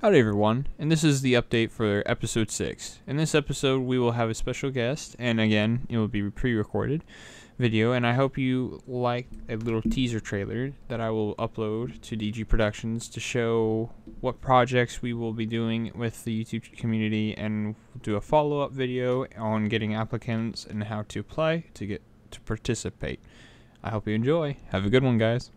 Howdy everyone, and this is the update for episode 6. In this episode we will have a special guest, and again it will be a pre-recorded video, and I hope you like a little teaser trailer that I will upload to DG Productions to show what projects we will be doing with the YouTube community, and do a follow-up video on getting applicants and how to apply to participate. I hope you enjoy. Have a good one, guys.